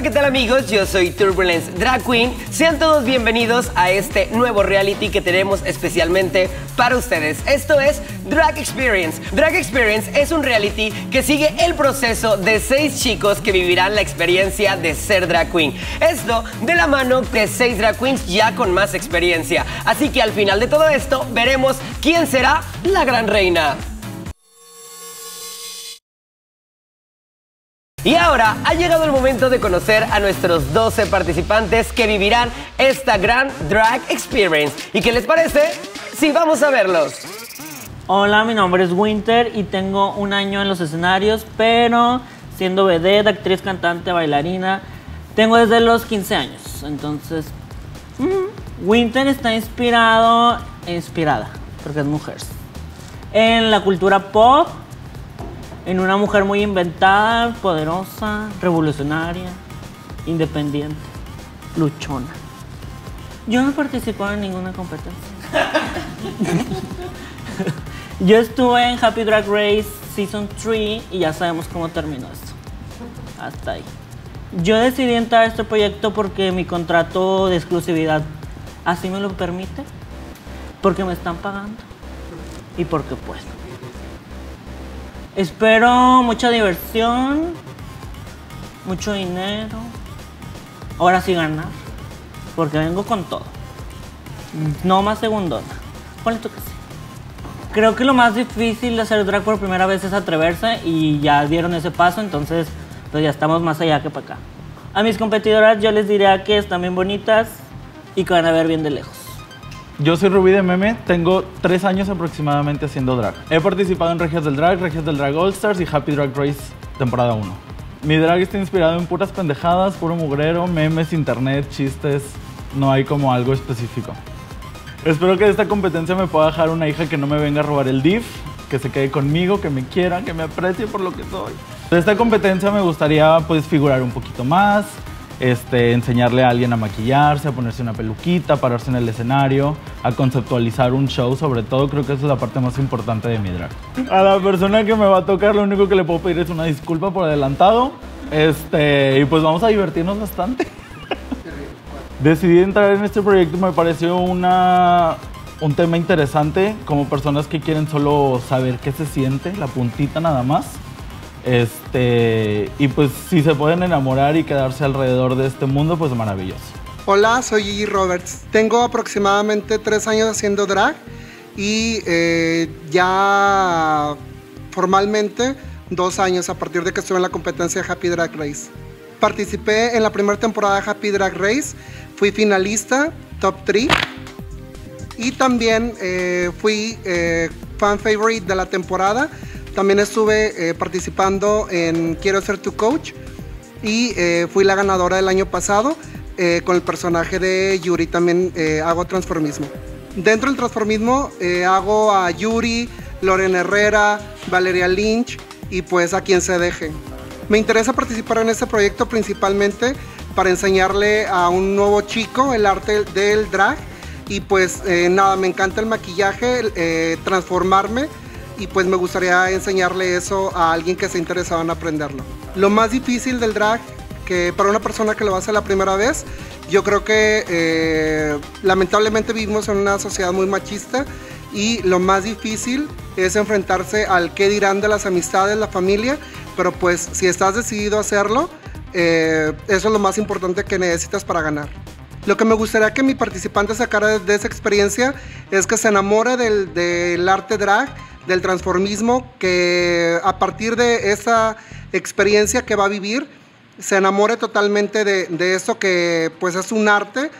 Hola, ¿qué tal amigos? Yo soy Turbulence Drag Queen. Sean todos bienvenidos a este nuevo reality que tenemos especialmente para ustedes. Esto es Drag Experience. Drag Experience es un reality que sigue el proceso de 6 chicos que vivirán la experiencia de ser drag queen. Esto de la mano de 6 drag queens ya con más experiencia. Así que al final de todo esto veremos quién será la gran reina. Y ahora ha llegado el momento de conocer a nuestros 12 participantes que vivirán esta gran Drag Experience. ¿Y qué les parece? Sí, vamos a verlos. Hola, mi nombre es Winter y tengo un año en los escenarios, pero siendo vedette, actriz, cantante, bailarina, tengo desde los 15 años. Entonces, Winter está inspirada, porque es mujer, en la cultura pop. En una mujer muy inventada, poderosa, revolucionaria, independiente, luchona. Yo no participaba en ninguna competencia. Yo estuve en Happy Drag Race Season 3 y ya sabemos cómo terminó esto. Hasta ahí. Yo decidí entrar a este proyecto porque mi contrato de exclusividad así me lo permite, porque me están pagando y porque puedo. Espero mucha diversión, mucho dinero, ahora sí ganar, porque vengo con todo, no más segundona, ponle tú que sí. Creo que lo más difícil de hacer drag por primera vez es atreverse y ya dieron ese paso, entonces pues ya estamos más allá que para acá. A mis competidoras yo les diría que están bien bonitas y que van a ver bien de lejos. Yo soy Rubí de Meme, tengo 3 años aproximadamente haciendo drag. He participado en Regias del Drag All Stars y Happy Drag Race temporada 1. Mi drag está inspirado en puras pendejadas, puro mugrero, memes, internet, chistes. No hay como algo específico. Espero que esta competencia me pueda dejar una hija que no me venga a robar el DIF, que se quede conmigo, que me quiera, que me aprecie por lo que soy. De esta competencia me gustaría pues figurar un poquito más, enseñarle a alguien a maquillarse, a ponerse una peluquita, a pararse en el escenario, a conceptualizar un show, sobre todo creo que esa es la parte más importante de mi drag. A la persona que me va a tocar lo único que le puedo pedir es una disculpa por adelantado, y pues vamos a divertirnos bastante. Decidí entrar en este proyecto, me pareció un tema interesante, como personas que quieren solo saber qué se siente, la puntita nada más. Y pues si se pueden enamorar y quedarse alrededor de este mundo, pues maravilloso. Hola, soy Gigi Roberts. Tengo aproximadamente 3 años haciendo drag y ya formalmente 2 años a partir de que estuve en la competencia Happy Drag Race. Participé en la primera temporada de Happy Drag Race, fui finalista, top 3 y también fui fan favorite de la temporada. También estuve participando en Quiero Ser Tu Coach y fui la ganadora del año pasado con el personaje de Yuri. También hago transformismo. Dentro del transformismo hago a Yuri, Loren Herrera, Valeria Lynch y pues a quien se deje. Me interesa participar en este proyecto principalmente para enseñarle a un nuevo chico el arte del drag y pues nada, me encanta el maquillaje, transformarme. Y pues me gustaría enseñarle eso a alguien que se interesaba en aprenderlo. Lo más difícil del drag, que para una persona que lo hace la primera vez, yo creo que lamentablemente vivimos en una sociedad muy machista y lo más difícil es enfrentarse al qué dirán de las amistades, la familia, pero pues si estás decidido a hacerlo, eso es lo más importante que necesitas para ganar. Lo que me gustaría que mi participante sacara de esa experiencia es que se enamore del arte drag, del transformismo, que a partir de esa experiencia que va a vivir se enamore totalmente de esto que pues es un arte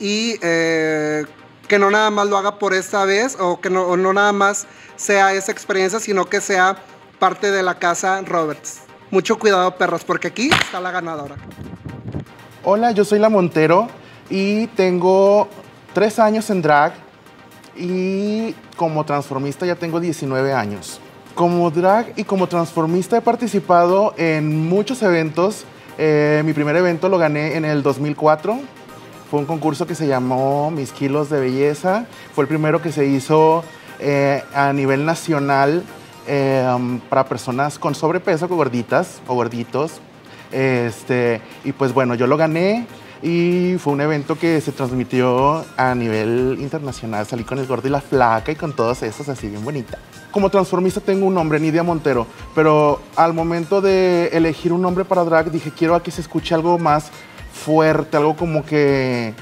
y que no nada más lo haga por esta vez o que no nada más sea esa experiencia, sino que sea parte de la casa Roberts. Mucho cuidado, perras, porque aquí está la ganadora. Hola, yo soy la Montero y tengo 3 años en drag. Y como transformista ya tengo 19 años. Como drag y como transformista he participado en muchos eventos. Mi primer evento lo gané en el 2004. Fue un concurso que se llamó Mis Kilos de Belleza. Fue el primero que se hizo a nivel nacional para personas con sobrepeso, gorditas o gorditos. Y pues bueno, yo lo gané y fue un evento que se transmitió a nivel internacional. Salí con El Gordo y La Flaca y con todos esos, así bien bonita. Como transformista tengo un nombre, Nidia Montero, pero al momento de elegir un nombre para drag dije, quiero a que se escuche algo más fuerte, algo como que...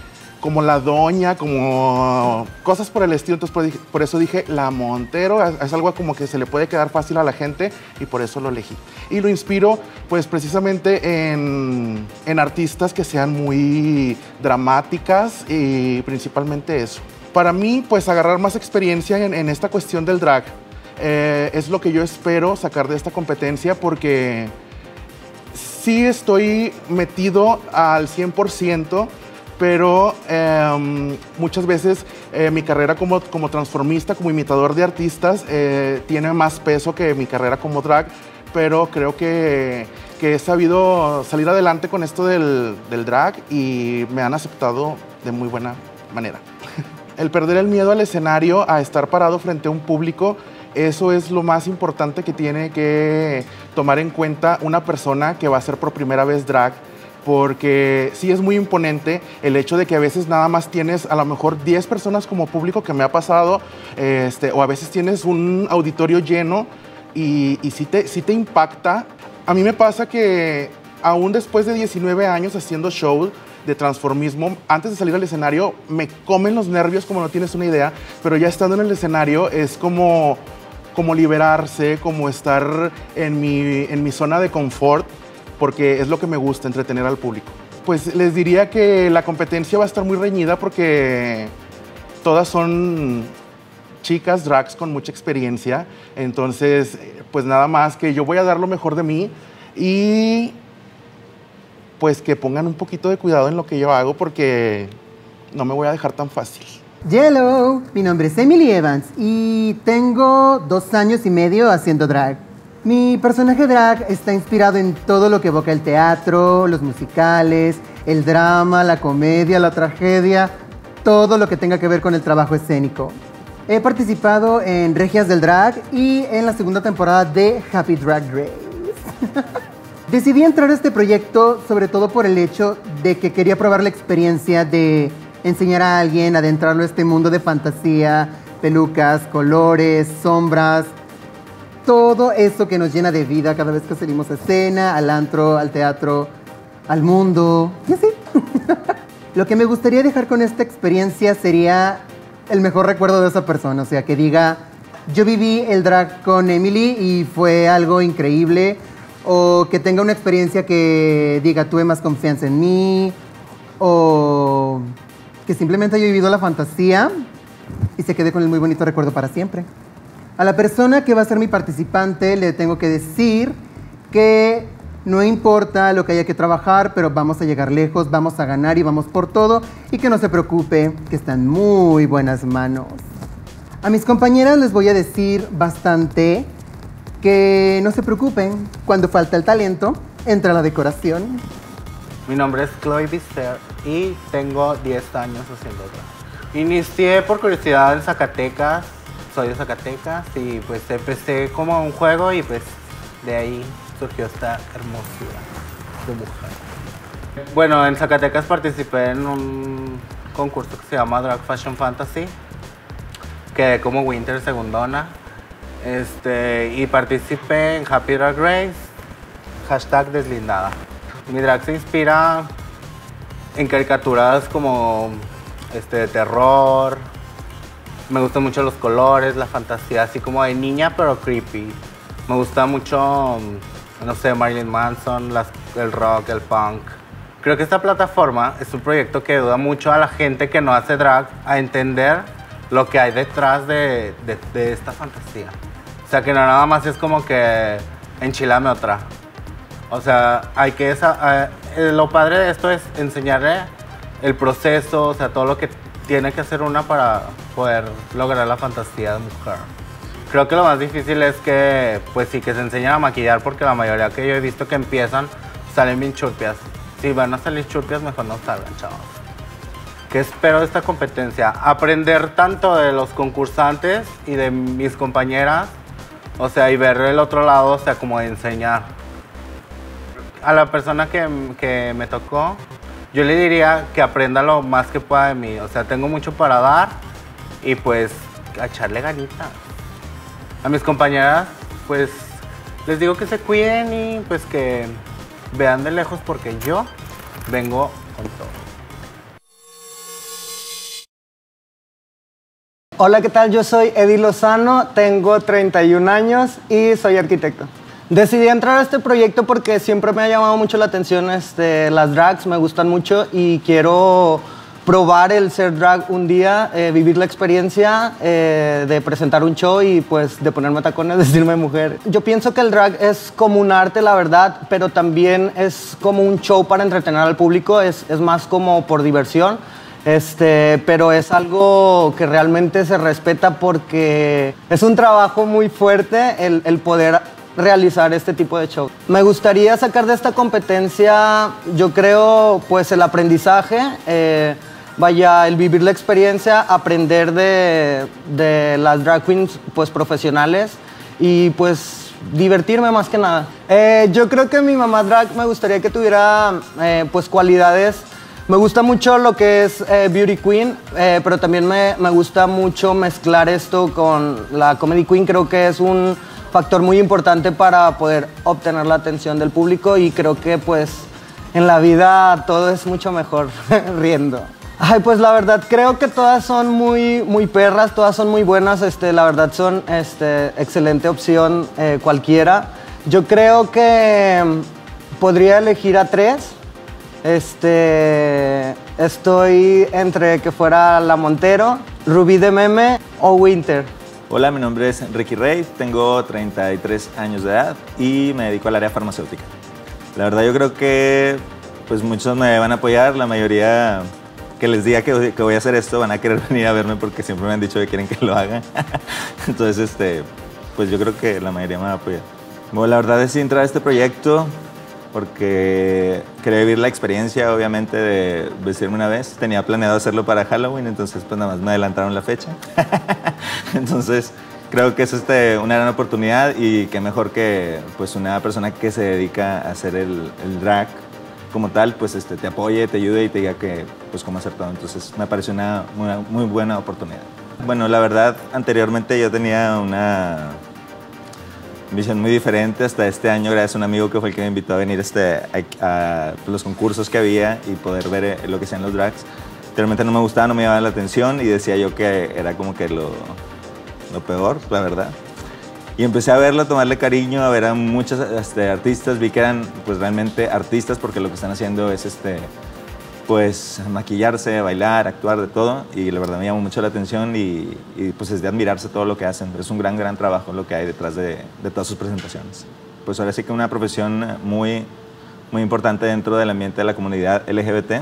como la doña, como cosas por el estilo. Entonces, por eso dije la Montero. Es algo como que se le puede quedar fácil a la gente y por eso lo elegí. Y lo inspiro, pues, precisamente en artistas que sean muy dramáticas y principalmente eso. Para mí, pues, agarrar más experiencia en esta cuestión del drag es lo que yo espero sacar de esta competencia porque sí estoy metido al 100%, pero muchas veces mi carrera como transformista, como imitador de artistas, tiene más peso que mi carrera como drag, pero creo que he sabido salir adelante con esto del drag y me han aceptado de muy buena manera. El perder el miedo al escenario, a estar parado frente a un público, eso es lo más importante que tiene que tomar en cuenta una persona que va a hacer por primera vez drag, porque sí es muy imponente el hecho de que a veces nada más tienes a lo mejor 10 personas como público, que me ha pasado, o a veces tienes un auditorio lleno y sí te impacta. A mí me pasa que aún después de 19 años haciendo show de transformismo, antes de salir al escenario me comen los nervios como no tienes una idea, pero ya estando en el escenario es como liberarse, como estar en mi zona de confort, porque es lo que me gusta, entretener al público. Pues les diría que la competencia va a estar muy reñida porque todas son chicas drags con mucha experiencia, entonces pues nada más que yo voy a dar lo mejor de mí y pues que pongan un poquito de cuidado en lo que yo hago porque no me voy a dejar tan fácil. Hello, mi nombre es Emily Evans y tengo 2 años y medio haciendo drag. Mi personaje drag está inspirado en todo lo que evoca el teatro, los musicales, el drama, la comedia, la tragedia, todo lo que tenga que ver con el trabajo escénico. He participado en Regias del Drag y en la 2ª temporada de Happy Drag Race. Decidí entrar a este proyecto sobre todo por el hecho de que quería probar la experiencia de enseñar a alguien, adentrarlo a este mundo de fantasía, pelucas, colores, sombras... todo eso que nos llena de vida cada vez que salimos a escena, al antro, al teatro, al mundo, y así. Lo que me gustaría dejar con esta experiencia sería el mejor recuerdo de esa persona. O sea, que diga, yo viví el drag con Emily y fue algo increíble. O que tenga una experiencia que diga, tuve más confianza en mí. O que simplemente haya vivido la fantasía y se quede con el muy bonito recuerdo para siempre. A la persona que va a ser mi participante le tengo que decir que no importa lo que haya que trabajar, pero vamos a llegar lejos, vamos a ganar y vamos por todo. Y que no se preocupe, que está en muy buenas manos. A mis compañeras les voy a decir bastante que no se preocupen. Cuando falta el talento, entra la decoración. Mi nombre es Chloe Visser y tengo 10 años haciendo drag. Inicié por curiosidad en Zacatecas. Soy de Zacatecas y pues empecé como un juego y pues de ahí surgió esta hermosura de mujer. Bueno, en Zacatecas participé en un concurso que se llama Drag Fashion Fantasy. Quedé como Winter segundona. Y participé en Happy Drag Race, #deslindada. Mi drag se inspira en caricaturas como de terror. Me gustan mucho los colores, la fantasía, así como de niña, pero creepy. Me gusta mucho, no sé, Marilyn Manson, el rock, el punk. Creo que esta plataforma es un proyecto que ayuda mucho a la gente que no hace drag a entender lo que hay detrás de esta fantasía. O sea, que no nada más es como que enchilame otra. O sea, hay que... lo padre de esto es enseñarle el proceso, o sea, todo lo que... tiene que hacer una para poder lograr la fantasía de mujer. Creo que lo más difícil es que, pues sí, que se enseñen a maquillar porque la mayoría que yo he visto que empiezan salen bien churpias. Si van a salir churpias, mejor no salgan, chavos. ¿Qué espero de esta competencia? Aprender tanto de los concursantes y de mis compañeras, o sea, y ver el otro lado, o sea, como de enseñar. A la persona que me tocó, yo le diría que aprenda lo más que pueda de mí. O sea, tengo mucho para dar y pues a echarle ganitas. A mis compañeras, pues les digo que se cuiden y pues que vean de lejos porque yo vengo con todo. Hola, ¿qué tal? Yo soy Eddie Lozano, tengo 31 años y soy arquitecto. Decidí entrar a este proyecto porque siempre me ha llamado mucho la atención las drags, me gustan mucho y quiero probar el ser drag un día, vivir la experiencia de presentar un show y pues de ponerme tacones, vestirme mujer. Yo pienso que el drag es como un arte, la verdad, pero también es como un show para entretener al público, es más como por diversión. Pero es algo que realmente se respeta porque es un trabajo muy fuerte el poder realizar este tipo de show. Me gustaría sacar de esta competencia, yo creo, pues el aprendizaje, el vivir la experiencia, aprender de las drag queens pues, profesionales y pues divertirme más que nada. Yo creo que mi mamá drag me gustaría que tuviera pues cualidades. Me gusta mucho lo que es Beauty Queen, pero también me gusta mucho mezclar esto con la Comedy Queen. Creo que es un factor muy importante para poder obtener la atención del público y creo que pues en la vida todo es mucho mejor riendo. Ay, pues la verdad creo que todas son muy perras, todas son muy buenas, la verdad son excelente opción cualquiera. Yo creo que podría elegir a tres. Estoy entre que fuera La Montero, Rubí de Meme o Winter. Hola, mi nombre es Ricky Rey, tengo 33 años de edad y me dedico al área farmacéutica. La verdad yo creo que pues muchos me van a apoyar, la mayoría que les diga que voy a hacer esto van a querer venir a verme porque siempre me han dicho que quieren que lo haga. Entonces pues yo creo que la mayoría me va a apoyar. Bueno, la verdad es entrar a este proyecto porque quería vivir la experiencia, obviamente, de vestirme una vez. Tenía planeado hacerlo para Halloween, entonces pues nada más me adelantaron la fecha. Entonces creo que es una gran oportunidad y qué mejor que pues, una persona que se dedica a hacer el drag como tal, pues te apoye, te ayude y te diga que, pues, cómo hacer todo. Entonces me pareció una muy buena oportunidad. Bueno, la verdad, anteriormente yo tenía una visión muy diferente hasta este año gracias a un amigo que fue el que me invitó a venir a los concursos que había y poder ver lo que hacían los drags. Realmente no me gustaba, no me llamaba la atención y decía yo que era como que lo peor, la verdad. Y empecé a verlo, a tomarle cariño, a ver a muchos artistas, vi que eran pues realmente artistas porque lo que están haciendo es pues maquillarse, bailar, actuar, de todo, y la verdad me llamó mucho la atención y pues es de admirarse todo lo que hacen. Es un gran trabajo lo que hay detrás de todas sus presentaciones. Pues ahora sí que una profesión muy importante dentro del ambiente de la comunidad LGBT.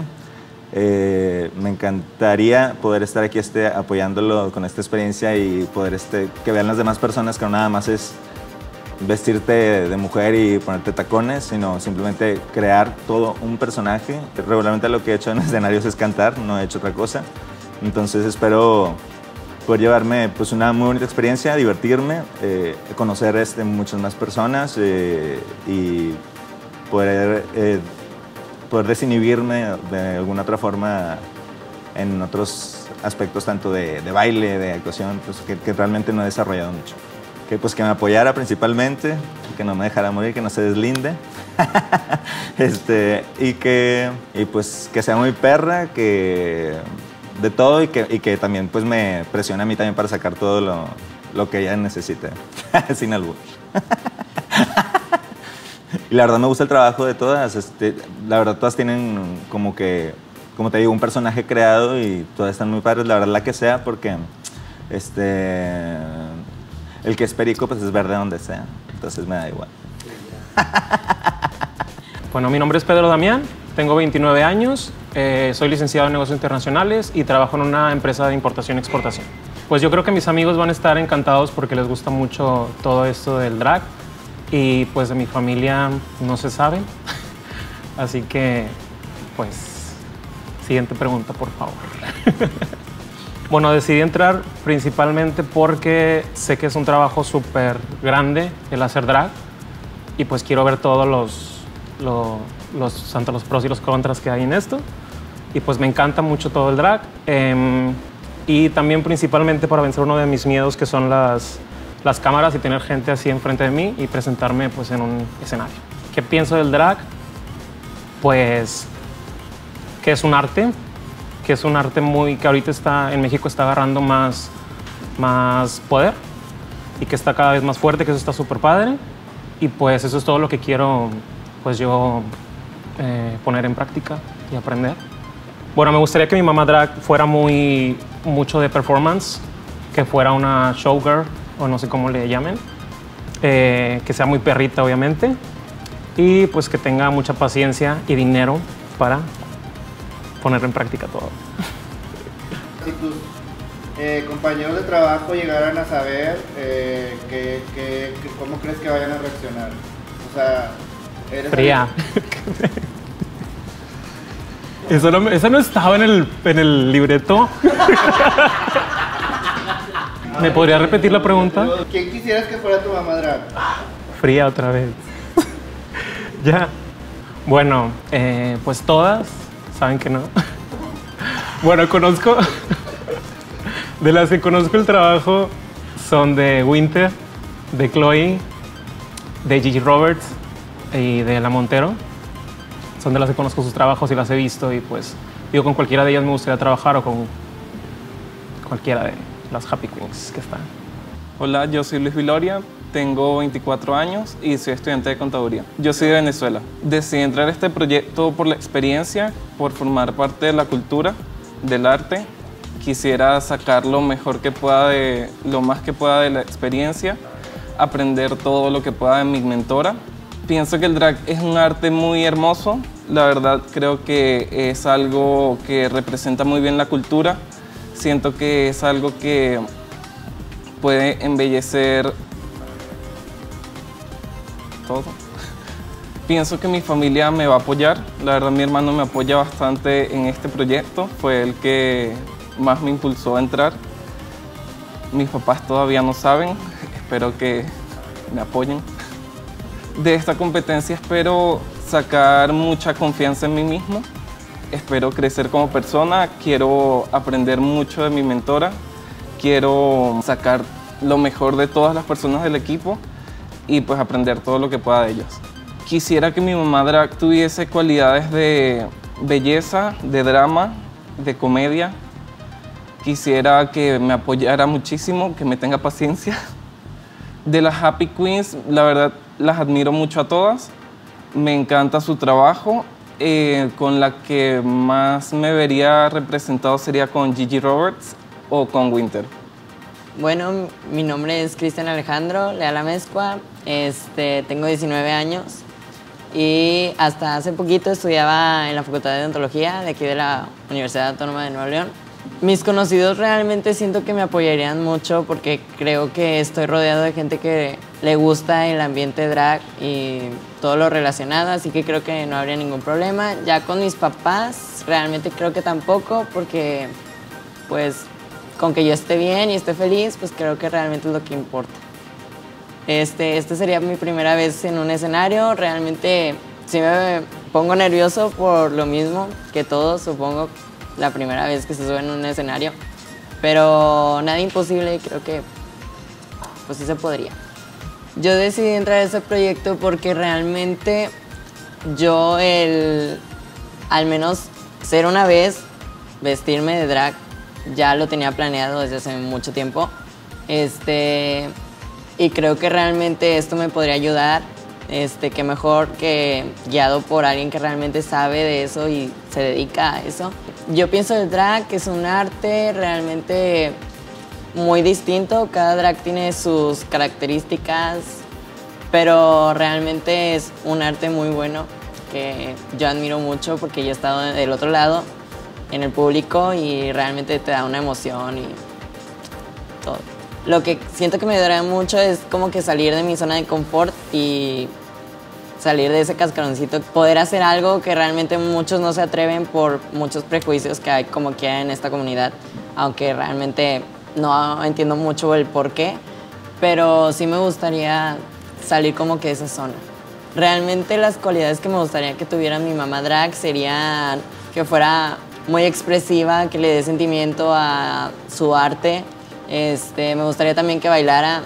Me encantaría poder estar aquí apoyándolo con esta experiencia y poder que vean las demás personas que no nada más es vestirte de mujer y ponerte tacones, sino simplemente crear todo un personaje. Regularmente lo que he hecho en escenarios es cantar, no he hecho otra cosa. Entonces espero poder llevarme pues, una muy bonita experiencia, divertirme, conocer muchas más personas y poder desinhibirme de alguna otra forma en otros aspectos, tanto de baile, de actuación, pues, que realmente no he desarrollado mucho. Pues que me apoyara principalmente, que no me dejara morir, que no se deslinde. Y pues que sea muy perra, que de todo y que también pues me presione a mí también para sacar todo lo que ella necesite, sin albur. Y la verdad me gusta el trabajo de todas, la verdad todas tienen como que, como te digo, un personaje creado y todas están muy padres, la verdad la que sea, porque el que es perico, pues es verde donde sea. Entonces me da igual. Bueno, mi nombre es Pedro Damián, tengo 29 años, soy licenciado en negocios internacionales y trabajo en una empresa de importación y exportación. Pues yo creo que mis amigos van a estar encantados porque les gusta mucho todo esto del drag y pues de mi familia no se sabe. Así que, pues, siguiente pregunta, por favor. Bueno, decidí entrar principalmente porque sé que es un trabajo súper grande el hacer drag y pues quiero ver todos los, tanto los pros y los contras que hay en esto. Y pues me encanta mucho todo el drag. Y también principalmente para vencer uno de mis miedos, que son las cámaras y tener gente así enfrente de mí y presentarme pues en un escenario. ¿Qué pienso del drag? Pues que es un arte, que ahorita está en México está agarrando más poder y que está cada vez más fuerte, que eso está súper padre. Y pues eso es todo lo que quiero pues yo poner en práctica y aprender. Bueno, me gustaría que mi mamá drag fuera mucho de performance, que fuera una showgirl o no sé cómo le llamen, que sea muy perrita obviamente y pues que tenga mucha paciencia y dinero para poner en práctica todo. Si tus compañeros de trabajo llegaran a saber cómo crees que vayan a reaccionar, o sea, eres fría. Eso no estaba en el libreto. ¿Me podría repetir la pregunta? ¿Quién quisieras que fuera tu mamá drag? Fría otra vez. Ya. Bueno, pues todas saben que no. Bueno, conozco... De las que conozco el trabajo son de Winter, de Chloe, de Gigi Roberts y de La Montero. Son de las que conozco sus trabajos y las he visto y pues digo, con cualquiera de ellas me gustaría trabajar o con cualquiera de las Happy Queens que están. Hola, yo soy Luis Villoria, tengo 24 años y soy estudiante de contaduría. Yo soy de Venezuela. Decidí entrar a este proyecto por la experiencia, por formar parte de la cultura, del arte. Quisiera sacar lo mejor que pueda, lo más que pueda de la experiencia, aprender todo lo que pueda de mi mentora. Pienso que el drag es un arte muy hermoso. La verdad, creo que es algo que representa muy bien la cultura. Siento que es algo que puede embellecer todo. Pienso que mi familia me va a apoyar. La verdad, mi hermano me apoya bastante en este proyecto. Fue el que más me impulsó a entrar. Mis papás todavía no saben. Espero que me apoyen. De esta competencia espero sacar mucha confianza en mí mismo. Espero crecer como persona. Quiero aprender mucho de mi mentora. Quiero sacar lo mejor de todas las personas del equipo y pues aprender todo lo que pueda de ellas. Quisiera que mi mamá drag tuviese cualidades de belleza, de drama, de comedia. Quisiera que me apoyara muchísimo, que me tenga paciencia. De las Happy Queens, la verdad, las admiro mucho a todas. Me encanta su trabajo. Con la que más me vería representado sería con Gigi Roberts o con Winter. Bueno, mi nombre es Cristian Alejandro Leal Amescua. Tengo 19 años y hasta hace poquito estudiaba en la Facultad de Odontología de aquí de la Universidad Autónoma de Nuevo León. Mis conocidos realmente siento que me apoyarían mucho porque creo que estoy rodeado de gente que le gusta el ambiente drag y todo lo relacionado, así que creo que no habría ningún problema. Ya con mis papás realmente creo que tampoco, porque pues con que yo esté bien y esté feliz, pues creo que realmente es lo que importa. Este sería mi primera vez en un escenario, realmente sí me pongo nervioso por lo mismo que todos, supongo, la primera vez que se sube en un escenario, pero nada imposible, creo que pues sí se podría. Yo decidí entrar a ese proyecto porque realmente yo al menos ser una vez, vestirme de drag, ya lo tenía planeado desde hace mucho tiempo. Y creo que realmente esto me podría ayudar. Qué mejor que guiado por alguien que realmente sabe de eso y se dedica a eso. Yo pienso el drag que es un arte realmente muy distinto. Cada drag tiene sus características, pero realmente es un arte muy bueno que yo admiro mucho porque yo he estado del otro lado, en el público, y realmente te da una emoción y todo. Lo que siento que me ayudará mucho es como que salir de mi zona de confort y salir de ese cascaroncito, poder hacer algo que realmente muchos no se atreven por muchos prejuicios que hay como que hay en esta comunidad, aunque realmente no entiendo mucho el por qué, pero sí me gustaría salir como que de esa zona. Realmente las cualidades que me gustaría que tuviera mi mamá drag serían que fuera muy expresiva, que le dé sentimiento a su arte. Me gustaría también que bailara.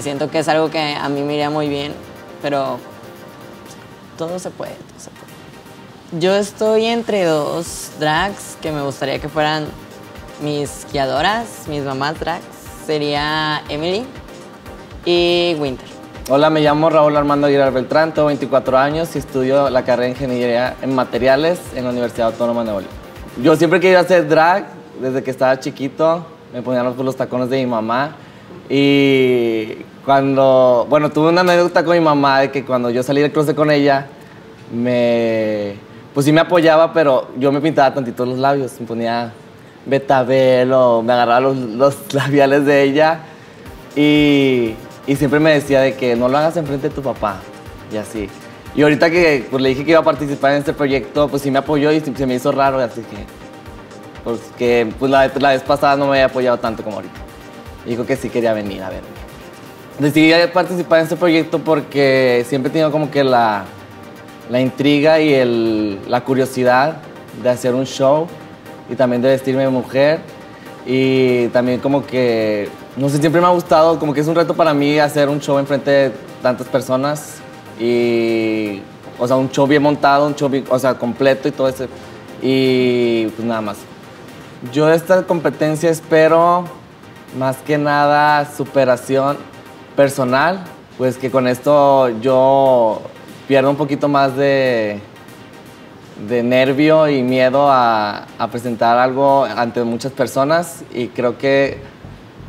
Siento que es algo que a mí me iría muy bien, pero todo se puede, todo se puede. Yo estoy entre dos drags que me gustaría que fueran mis guiadoras, mis mamás drags. Sería Emily y Winter. Hola, me llamo Raúl Armando Aguirre Beltrán, tengo 24 años y estudio la carrera de Ingeniería en Materiales en la Universidad Autónoma de Nuevo León. Yo siempre quería hacer drag, desde que estaba chiquito, me ponían los tacones de mi mamá. Y cuando, bueno, tuve una anécdota con mi mamá de que cuando yo salí del closet con ella, pues sí me apoyaba, pero yo me pintaba tantito los labios, me ponía betabel o me agarraba los labiales de ella y siempre me decía de que no lo hagas enfrente de tu papá y así. Y ahorita que pues, le dije que iba a participar en este proyecto, pues sí me apoyó y se me hizo raro, así que porque, pues, la vez pasada no me había apoyado tanto como ahorita. Dijo que sí quería venir a ver. Decidí participar en este proyecto porque siempre he tenido como que la intriga y la curiosidad de hacer un show y también de vestirme de mujer. Y también como que, no sé, siempre me ha gustado, como que es un reto para mí hacer un show enfrente de tantas personas. Y, o sea, un show bien montado, un show bien, o sea, completo y todo eso. Y pues nada más. Yo de esta competencia espero, más que nada, superación personal, pues que con esto yo pierdo un poquito más de nervio y miedo a presentar algo ante muchas personas y creo que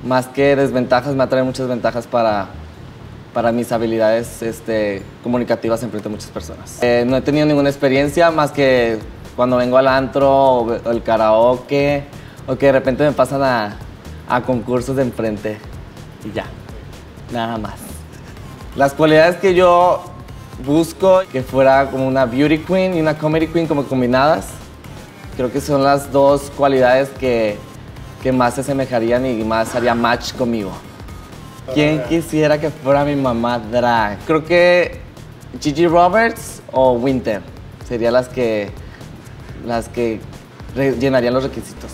más que desventajas me atraen muchas ventajas para mis habilidades comunicativas enfrente a muchas personas. No he tenido ninguna experiencia más que cuando vengo al antro o el karaoke o que de repente me pasan a concursos de enfrente y ya, nada más. Las cualidades que yo busco, que fuera como una beauty queen y una comedy queen como combinadas, creo que son las dos cualidades que más se asemejarían y más haría match conmigo. ¿Quién quisiera que fuera mi mamá drag? Creo que Gigi Roberts o Winter serían las que llenarían los requisitos.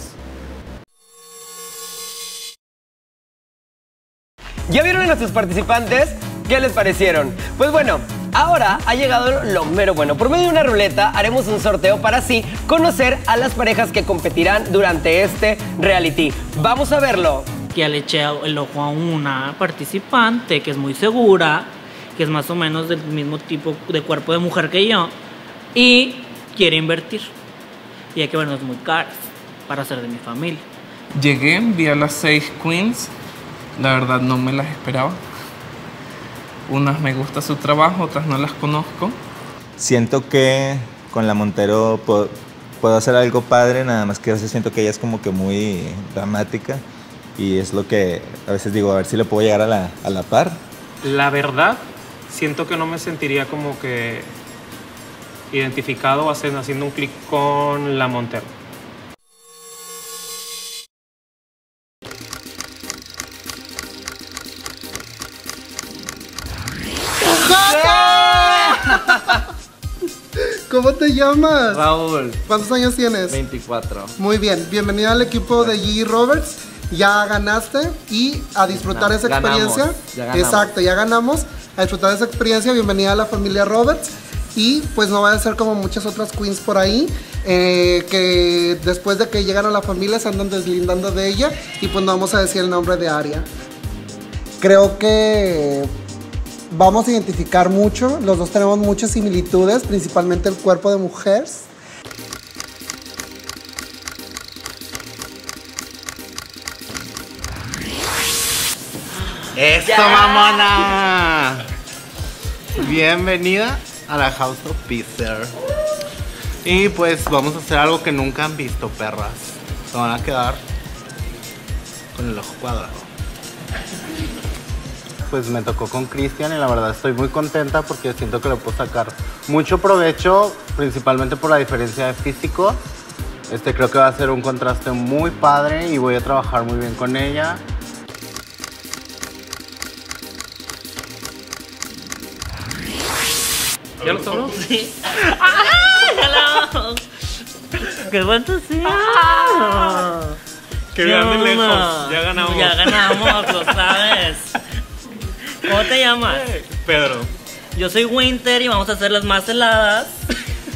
¿Ya vieron a nuestros participantes? ¿Qué les parecieron? Pues bueno, ahora ha llegado lo mero bueno. Por medio de una ruleta haremos un sorteo para así conocer a las parejas que competirán durante este reality. ¡Vamos a verlo! Ya le eché el ojo a una participante que es muy segura, que es más o menos del mismo tipo de cuerpo de mujer que yo y quiere invertir. Y hay que vernos muy caras para ser de mi familia. Llegué, vi a las 6 queens. La verdad no me las esperaba. Unas me gusta su trabajo, otras no las conozco. Siento que con la Montero puedo hacer algo padre, nada más que a veces siento que ella es como que muy dramática y es lo que a veces digo, a ver si le puedo llegar a la par. La verdad, siento que no me sentiría como que identificado haciendo un clic con la Montero. ¿Cómo te llamas? Raúl. ¿Cuántos años tienes? 24. Muy bien, bienvenida al equipo de Gigi Roberts. Ya ganaste y a disfrutar esa experiencia. Ganamos. Ya ganamos. Exacto, ya ganamos. A disfrutar esa experiencia, bienvenida a la familia Roberts. Y pues no va a ser como muchas otras queens por ahí, que después de que llegan a la familia se andan deslindando de ella y pues no vamos a decir el nombre de Aria. Creo que vamos a identificar mucho, los dos tenemos muchas similitudes, principalmente el cuerpo de mujeres. ¡Eso, yeah, mamona! Bienvenida a la House of Pizzer. Y pues vamos a hacer algo que nunca han visto, perras. Se van a quedar con el ojo cuadrado. Pues me tocó con Cristian y la verdad estoy muy contenta porque siento que le puedo sacar mucho provecho, principalmente por la diferencia de físico. Creo que va a ser un contraste muy padre y voy a trabajar muy bien con ella. ¿Ya lo estamos? Sí. ¡Ah! ¡Hello! ¡Qué fantasía! Ah, ¡qué grande lejos! Ya ganamos. Ya ganamos, lo sabes. ¿Cómo te llamas? Pedro. Yo soy Winter y vamos a hacer las más heladas.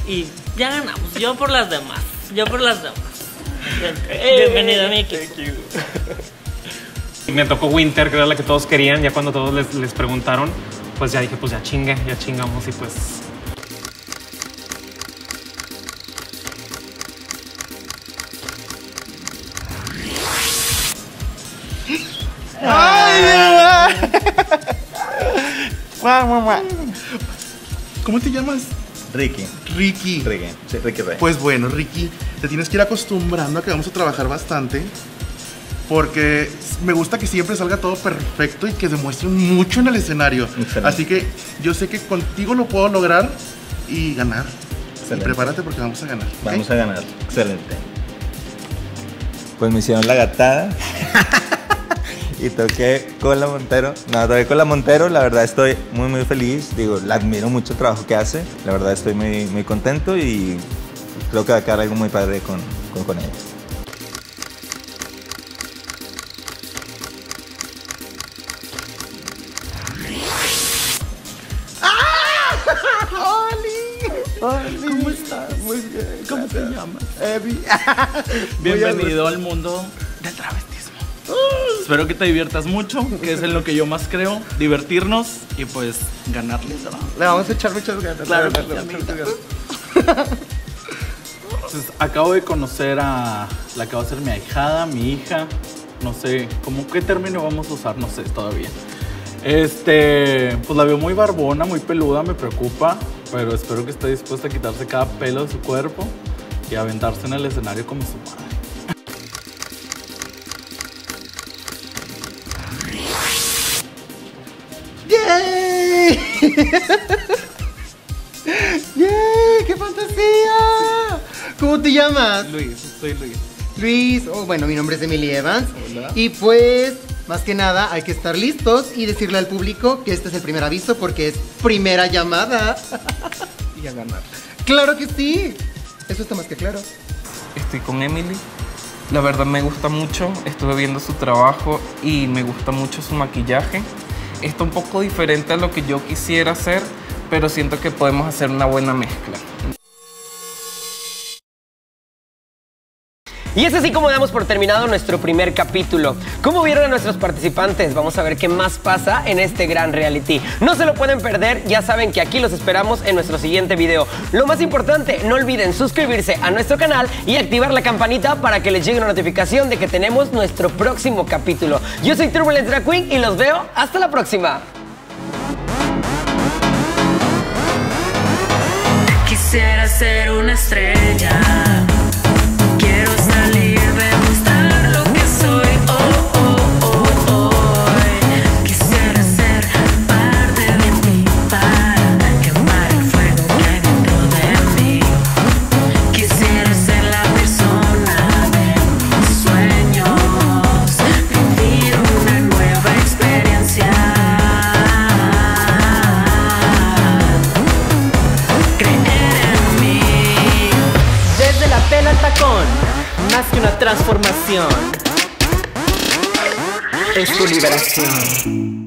Y ya ganamos. Yo por las demás. Yo por las demás. Bienvenido a mi equipo. Thank you. Me tocó Winter, que era la que todos querían. Ya cuando todos les preguntaron, pues ya dije, pues ya chingue, ya chingamos y pues... ¿Cómo te llamas? Ricky. Sí, Ricky Rey. Pues bueno, Ricky, te tienes que ir acostumbrando a que vamos a trabajar bastante, porque me gusta que siempre salga todo perfecto y que demuestre mucho en el escenario. Excelente. Así que yo sé que contigo lo puedo lograr y ganar. Excelente. Y prepárate porque vamos a ganar. Vamos, ¿okay? A ganar. Excelente. Pues me hicieron la gatada. Y toqué con la Montero. No, toqué con la Montero. La verdad estoy muy, muy feliz. Digo, la admiro mucho el trabajo que hace. La verdad estoy muy, muy contento y creo que va a quedar algo muy padre con ella. ¡Ah! ¡Oli! ¿Cómo estás? Muy bien. ¿Cómo te llamas? Evi. Bienvenido al mundo del travesti. Espero que te diviertas mucho, que es en lo que yo más creo, divertirnos y pues ganarles. Le vamos a echar muchas ganas. Claro, entonces, acabo de conocer a la que va a ser mi ahijada, mi hija, no sé, como qué término vamos a usar, no sé todavía. Pues la veo muy barbona, muy peluda, me preocupa, pero espero que esté dispuesta a quitarse cada pelo de su cuerpo y aventarse en el escenario como su madre. ¡Yay! ¡Qué fantasía! ¿Cómo te llamas? Luis, soy Luis. Luis, oh, bueno, mi nombre es Emily Evans. Hola. Y pues, más que nada, hay que estar listos y decirle al público que este es el primer aviso porque es primera llamada. Y a ganar. ¡Claro que sí! Eso está más que claro. Estoy con Emily. La verdad me gusta mucho. Estuve viendo su trabajo y me gusta mucho su maquillaje. Está un poco diferente a lo que yo quisiera hacer, pero siento que podemos hacer una buena mezcla. Y es así como damos por terminado nuestro primer capítulo. ¿Cómo vieron a nuestros participantes? Vamos a ver qué más pasa en este gran reality. No se lo pueden perder, ya saben que aquí los esperamos en nuestro siguiente video. Lo más importante, no olviden suscribirse a nuestro canal y activar la campanita para que les llegue una notificación de que tenemos nuestro próximo capítulo. Yo soy Turbulence Drag Queen y los veo hasta la próxima. Quisiera ser una estrella. Transformación es tu liberación.